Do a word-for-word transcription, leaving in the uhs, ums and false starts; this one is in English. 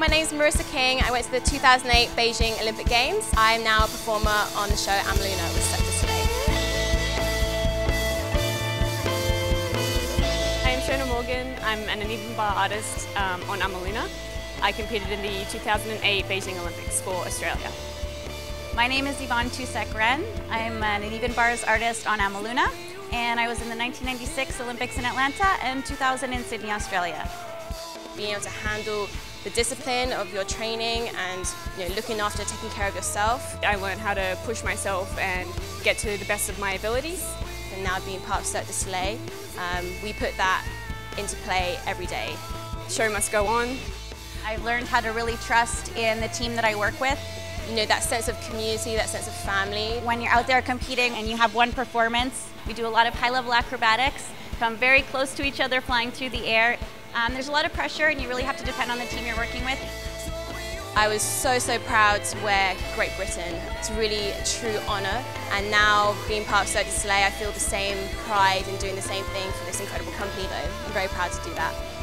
My name's Marissa King. I went to the two thousand eight Beijing Olympic Games. I am now a performer on the show Amaluna with Cirque du Soleil. I'm Shona Morgan. I'm an uneven bar artist um, on Amaluna. I competed in the two thousand eight Beijing Olympics for Australia. My name is Yvonne Tusek-Ren. I'm an uneven bars artist on Amaluna, and I was in the nineteen ninety-six Olympics in Atlanta and two thousand in Sydney, Australia. Being able to handle the discipline of your training and, you know, looking after, taking care of yourself. I learned how to push myself and get to the best of my abilities. And now being part of Cirque du Soleil, um, we put that into play every day. The show must go on. I've learned how to really trust in the team that I work with. You know, that sense of community, that sense of family. When you're out there competing and you have one performance, we do a lot of high-level acrobatics, come very close to each other, flying through the air. Um, there's a lot of pressure and you really have to depend on the team you're working with. I was so, so proud to wear Great Britain. It's really a true honour, and now being part of Cirque du Soleil, I feel the same pride in doing the same thing for this incredible company, though. I'm very proud to do that.